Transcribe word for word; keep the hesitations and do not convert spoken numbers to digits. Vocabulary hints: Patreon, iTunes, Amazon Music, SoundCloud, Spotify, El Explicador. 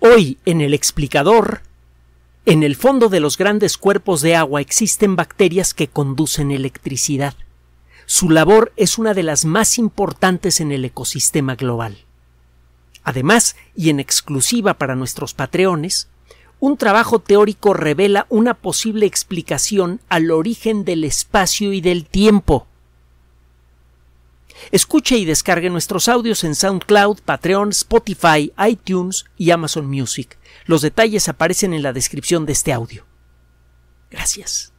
Hoy, en El Explicador, en el fondo de los grandes cuerpos de agua existen bacterias que conducen electricidad. Su labor es una de las más importantes en el ecosistema global. Además, y en exclusiva para nuestros patreones, un trabajo teórico revela una posible explicación al origen del espacio y del tiempo. Escuche y descargue nuestros audios en SoundCloud, Patreon, Spotify, iTunes y Amazon Music. Los detalles aparecen en la descripción de este audio. Gracias.